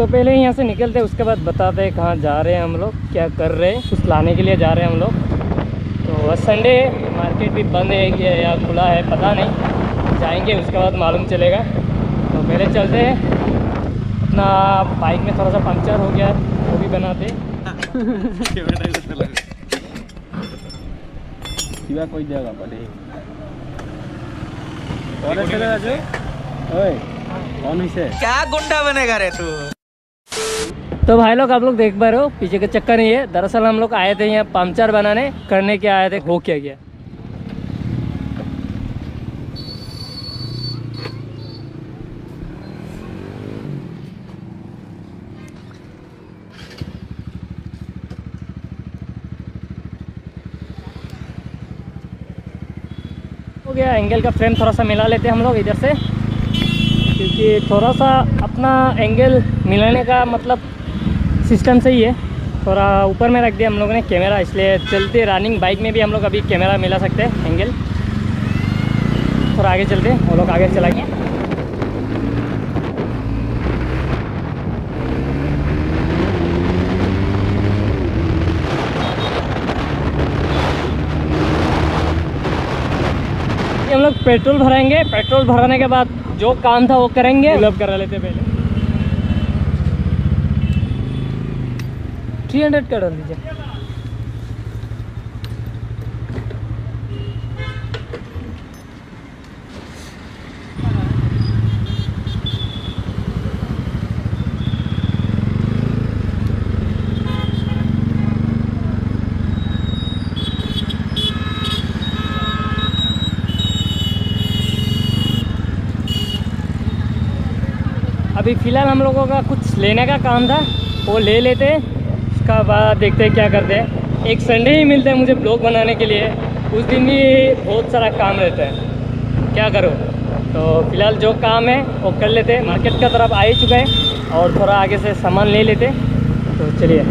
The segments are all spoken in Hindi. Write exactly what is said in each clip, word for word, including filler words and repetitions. तो पहले यहाँ से निकलते हैं, उसके बाद बताते हैं कहाँ जा रहे हैं हम लोग, क्या कर रहे हैं, कुछ लाने के लिए जा रहे हैं हम लोग। तो आज संडे है, मार्केट भी बंद है कि या खुला है पता नहीं, जाएंगे उसके बाद मालूम चलेगा। तो पहले चलते हैं, अपना बाइक में थोड़ा सा पंक्चर हो गया वो भी बनाते कोई जगह पड़े क्या गुंडा बनेगा रे तू। तो भाई लोग आप लोग देख पा रहे हो पीछे का चक्कर नहीं है, दरअसल हम लोग आए थे यहाँ पंक्चर बनाने करने के आए थे, हो क्या गया। हो गया एंगल का फ्रेम थोड़ा सा मिला लेते हैं हम लोग इधर से, क्योंकि थोड़ा सा अपना एंगल मिलाने का मतलब सिस्टम सही है, थोड़ा ऊपर में रख दिया हम लोगों ने कैमरा, इसलिए चलते रनिंग बाइक में भी हम लोग अभी कैमरा मिला सकते हैं एंगल। थोड़ा आगे चलते हैं, वो लोग आगे चलाएंगे। हम लोग पेट्रोल भराएंगे, पेट्रोल भराने के बाद जो काम था वो करेंगे, फिलअप करा लेते पहले। थ्री हंड्रेड का डाल दीजिए। अभी फ़िलहाल हम लोगों का कुछ लेने का काम था, वो ले लेते हैं, उसका बाद देखते हैं क्या करते हैं। एक संडे ही मिलता है मुझे ब्लॉग बनाने के लिए, उस दिन भी बहुत सारा काम रहता है, क्या करो। तो फिलहाल जो काम है वो कर लेते हैं, मार्केट का तरफ आ ही चुका है और थोड़ा आगे से सामान ले लेते, तो चलिए।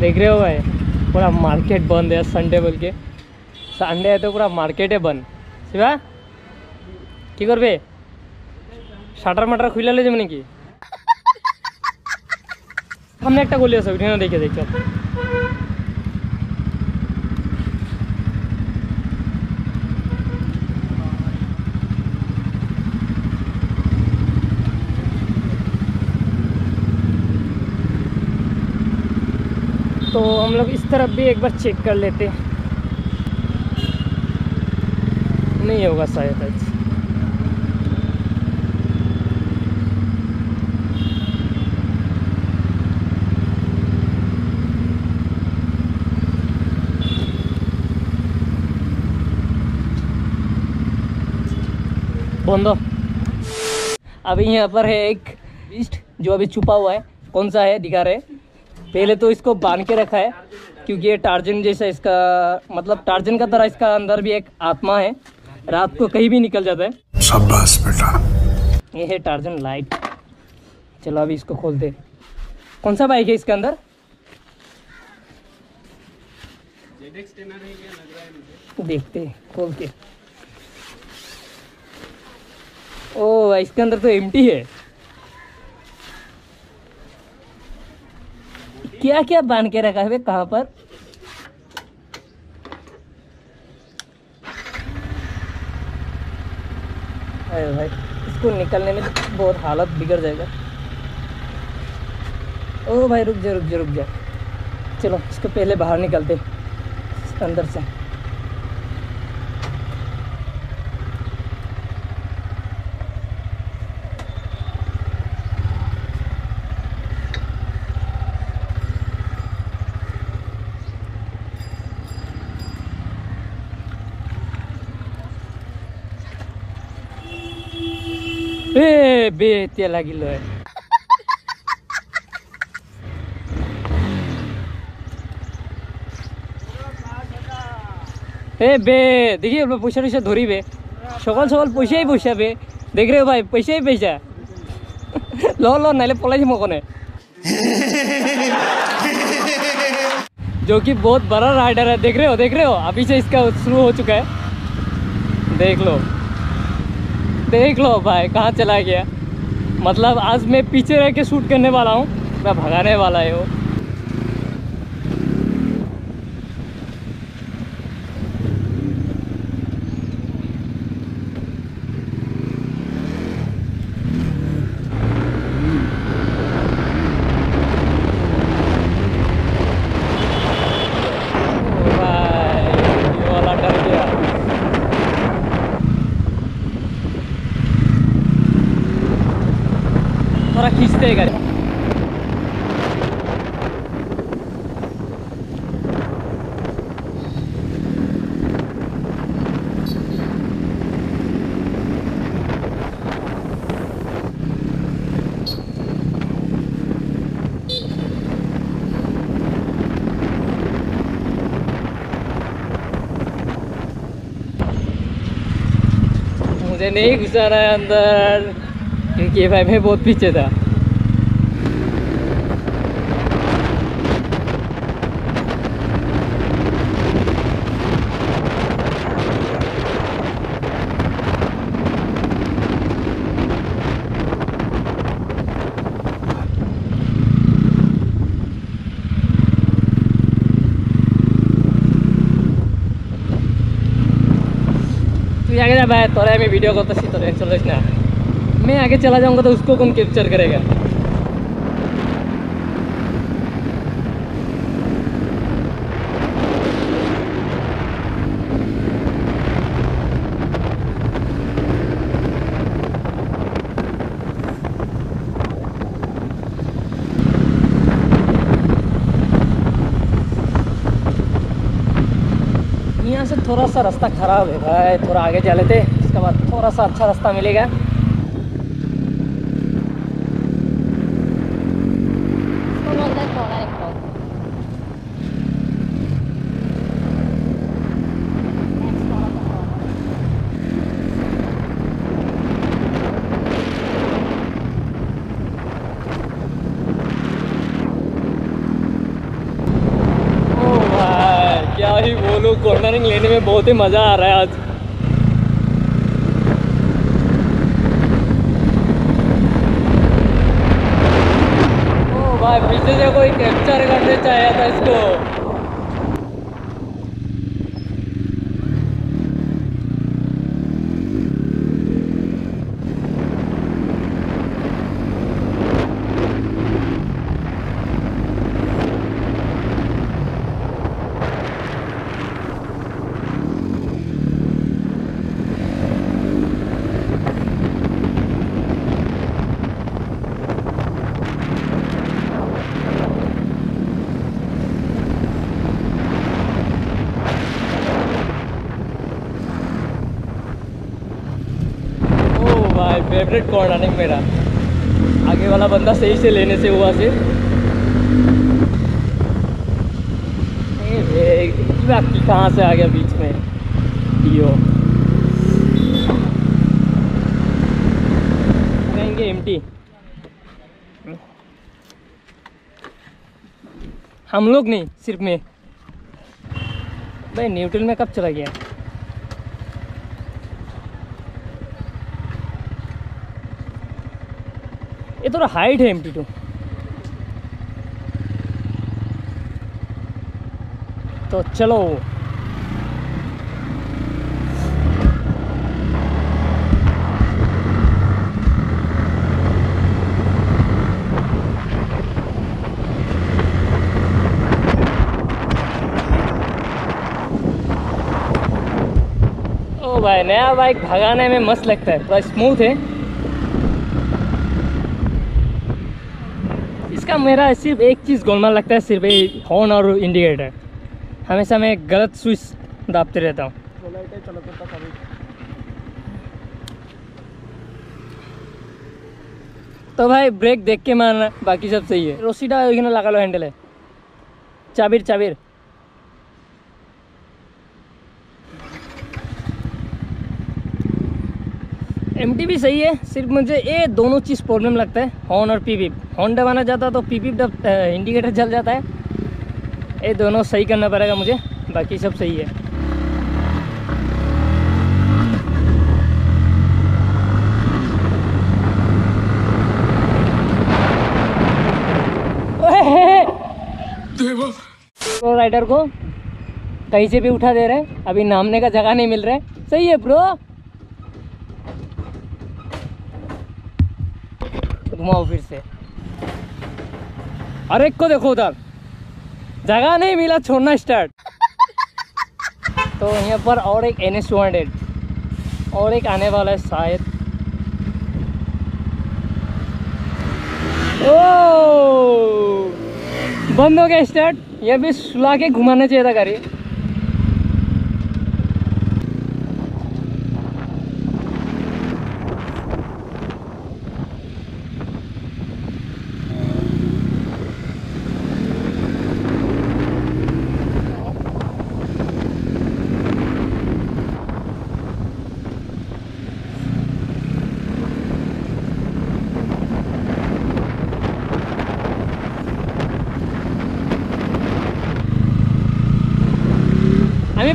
देख रहे हो भाई पूरा मार्केट बंद है, संडे बोल के संडे है तो पूरा मार्केट है बंद। शिवा कि करबे शाटर माटर खुला ले जाबे नाकि सामने एक गली आछे उठे ना देखे देखो। तो हम लोग इस तरफ भी एक बार चेक कर लेते हैं, नहीं होगा शायद आज। बंदो अभी यहाँ पर है एक बीस्ट जो अभी छुपा हुआ है, कौन सा है दिखा रहे। पहले तो इसको बांध के रखा है क्योंकि ये टार्जन जैसा, इसका मतलब टार्जन का तरह इसका अंदर भी एक आत्मा है, रात को कहीं भी निकल जाता है। शाबाश बेटा। ये है टार्जन लाइट। चलो अभी इसको खोलते। कौन सा बाइक है इसके अंदर? जेडेक्स टेन है क्या लग रहा है मुझे। देखते खोल के। ओ इसके अंदर तो एम्प्टी है। क्या क्या बांध के रखा है कहाँ पर? अरे भाई इसको निकलने में बहुत हालत बिगड़ जाएगा। ओ भाई रुक जा रुक जा रुक जा, चलो इसको पहले बाहर निकलते अंदर से। ए बे ते लगी लो है। ए बे देखिए अपना पैसा पैसा धोरी बे, सकाल सकाल पैसा ही पैसा बे, देख रहे हो भाई पैसा ही पैसा। लो लो नाले पलाई मकने जो कि बहुत बड़ा राइडर है, देख रहे हो देख रहे हो अभी से इसका शुरू हो चुका है, देख लो। देख लो भाई कहाँ चला गया। मतलब आज मैं पीछे रह के शूट करने वाला हूँ, मैं भगाने वाला है वो। थोड़ा खींचते गए मुझे नहीं घुसाना है अंदर क्योंकि भाई मैं बहुत पीछे था। तू आगे जा भाई, तोरा मैं वीडियो करता सी तोरे चलो ना, मैं आगे चला जाऊंगा तो उसको कौन कैप्चर करेगा। यहाँ से थोड़ा सा रास्ता खराब है भाई, थोड़ा आगे जा लेते इसके बाद थोड़ा सा अच्छा रास्ता मिलेगा। बोलो कॉर्नरिंग लेने में बहुत ही मजा आ रहा है आज। ओ भाई पीछे से कोई कैप्चर करने चाहिए था इसको। फेवरेट कॉर्नरिंग मेरा, आगे वाला बंदा सही से लेने से हुआ से आपकी कहाँ से आ गया बीच में यो। कहेंगे एम्प्टी। हम लोग नहीं सिर्फ मैं भाई। न्यूट्रल में कब चला गया ये, थोड़ा हाइट है एमटी टू। तो चलो ओ भाई नया बाइक भगाने में मस्त लगता है, पूरा स्मूथ है का। मेरा सिर्फ एक चीज़ गोलमाल लगता है, सिर्फ ये हॉर्न और इंडिकेटर, हमेशा मैं गलत स्विच दाबते रहता हूँ। तो भाई ब्रेक देख के मारना, बाकी सब सही है। रोसीडा ओइखाने लगालो हैंडल है, चाबिर चाबिर एमटी भी सही है। सिर्फ मुझे ये दोनों चीज़ प्रॉब्लम लगता है, हॉर्न और पीपीप। हॉर्न दबाना जाता तो पीपीप दब इंडिकेटर जल जाता है, ये दोनों सही करना पड़ेगा मुझे, बाकी सब सही है। प्रो राइडर को कहीं से भी उठा दे रहे हैं, अभी नामने का जगह नहीं मिल रहा है। सही है प्रो, घुमाओ फिर से। अरे को देखो उधर जगह नहीं मिला, छोड़ना स्टार्ट। तो यहाँ पर और एक एन एस टू हंड्रेड और एक आने वाला है शायद। ओ बंद हो गया स्टार्ट। यह भी सुला के घुमाना चाहिए था गाड़ी।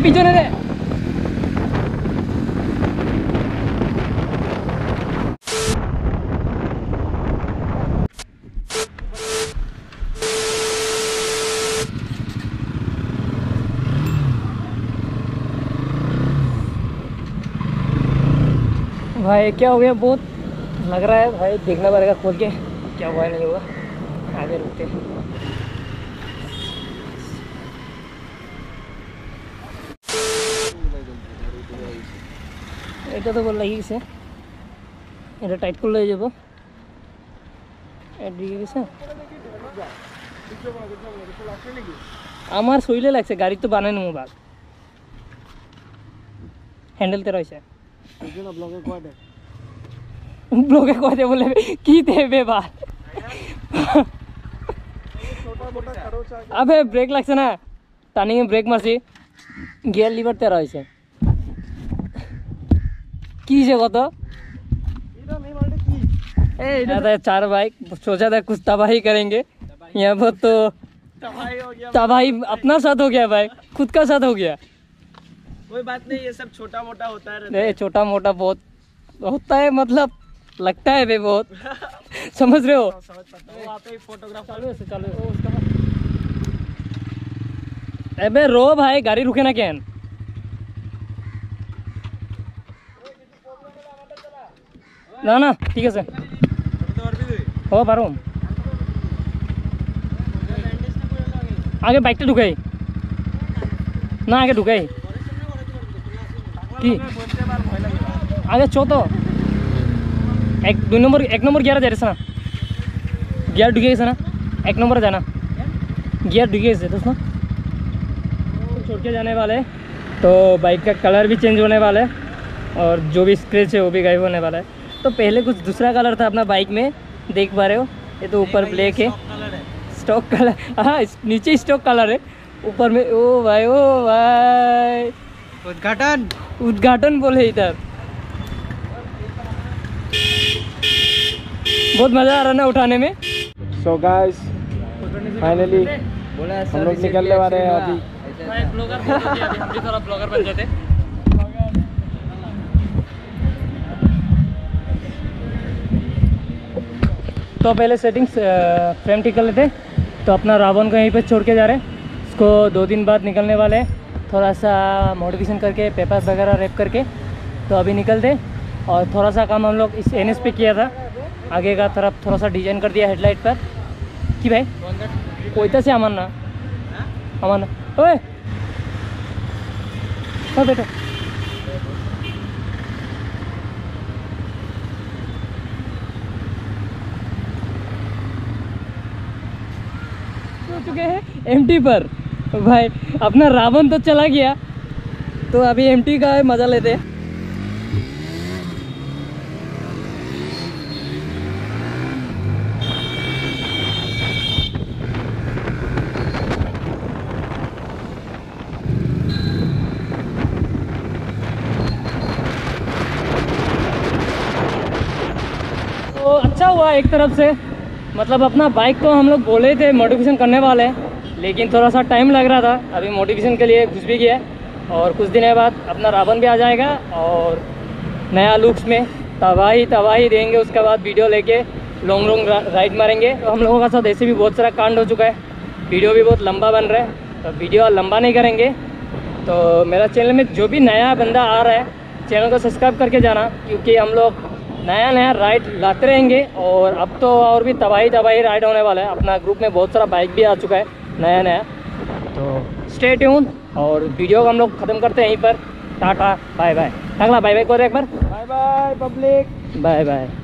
पिछने रे भाई क्या हो गया, बहुत लग रहा है भाई। देखना पड़ेगा खोल के क्या हुआ नहीं हुआ। आगे रुकते हैं। এটা তো বল লাগি গেছে, এটা টাইট করে লয়ে যাব। এদিকে গেছে আমার শৈলে লাগছে। গাড়ি তো বানাই নেব বাদ হ্যান্ডেলতে রইছে। বুঝুন ব্লগে কয় দে, ব্লগে কয় দে বলে কি দেবে বাদ। আবে ব্রেক লাগছে না, টার্নিং এ ব্রেক মারছি, গিয়ার লিভারতে রইছে। की जगह तो ए चार बाइक सोचा था कुछ तबाही करेंगे, यहाँ पर तो तबाही अपना साथ हो गया भाई, खुद का साथ हो गया। कोई बात नहीं, ये सब छोटा मोटा होता है। छोटा मोटा बहुत होता है, मतलब लगता है भाई बहुत। समझ रहे हो। अबे रो भाई, गाड़ी रुके ना कैन। ना ना ठीक है सर। हो बारो आगे बाइक तो ढुकाई ना, आगे ढुकाई कि आगे चो तो एक दो नंबर एक नंबर गियर जाए ना, गियर ढुके ना एक नंबर जाना, गियर ढुके दोस्तों। छोड़ के जाने वाले तो बाइक का कलर भी चेंज होने वाला है और जो भी स्क्रैच है वो भी गायब होने वाला है। तो पहले कुछ दूसरा कलर था अपना बाइक में, देख पा रहे हो। ये तो ऊपर ब्लैक है, स्टॉक कलर। हाँ नीचे स्टॉक कलर है, ऊपर में ओ भाई ओ भाई उद्घाटन उद्घाटन बोले। इधर बहुत मज़ा आ रहा ना उठाने में। सो गाइस फाइनली हम लोग निकलने वाले हैं अभी। ब्लॉगर ब्लॉगर बन जाते हैं। तो पहले सेटिंग्स फ्रेम ठीक कर लेते, तो अपना रावण को यहीं पे छोड़ के जा रहे हैं। इसको दो दिन बाद निकलने वाले हैं, थोड़ा सा मॉडिफिकेशन करके पेपर्स वगैरह रैप करके। तो अभी निकलते, और थोड़ा सा काम हम लोग इस एनएस पे किया था, आगे का तरफ थोड़ा सा डिजाइन कर दिया हेडलाइट पर। कि भाई कोई से अमन ना अमन ओए तो बेटा चुके हैं एमटी पर भाई। अपना रावण तो चला गया, तो अभी एमटी का मजा लेते हैं। तो अच्छा हुआ एक तरफ से, मतलब अपना बाइक को हम लोग बोले थे मॉडिफिकेशन करने वाले हैं, लेकिन थोड़ा सा टाइम लग रहा था। अभी मॉडिफिकेशन के लिए घुस भी गया, और कुछ दिन बाद अपना रावण भी आ जाएगा और नया लुक्स में तबाही तबाही देंगे। उसके बाद वीडियो लेके लॉन्ग लॉन्ग राइड मारेंगे। तो हम लोगों का साथ ऐसे भी बहुत सारा कांड हो चुका है, वीडियो भी बहुत लंबा बन रहा है, तो वीडियो लंबा नहीं करेंगे। तो मेरा चैनल में जो भी नया बंदा आ रहा है चैनल को सब्सक्राइब करके जाना, क्योंकि हम लोग नया नया राइड लाते रहेंगे। और अब तो और भी तबाही तबाही राइड होने वाला है। अपना ग्रुप में बहुत सारा बाइक भी आ चुका है नया नया। तो स्टे ट्यून और वीडियो को हम लोग ख़त्म करते हैं यहीं पर। Tata bye bye. अगला बाय बाय कर एक बार। Bye bye public, bye bye.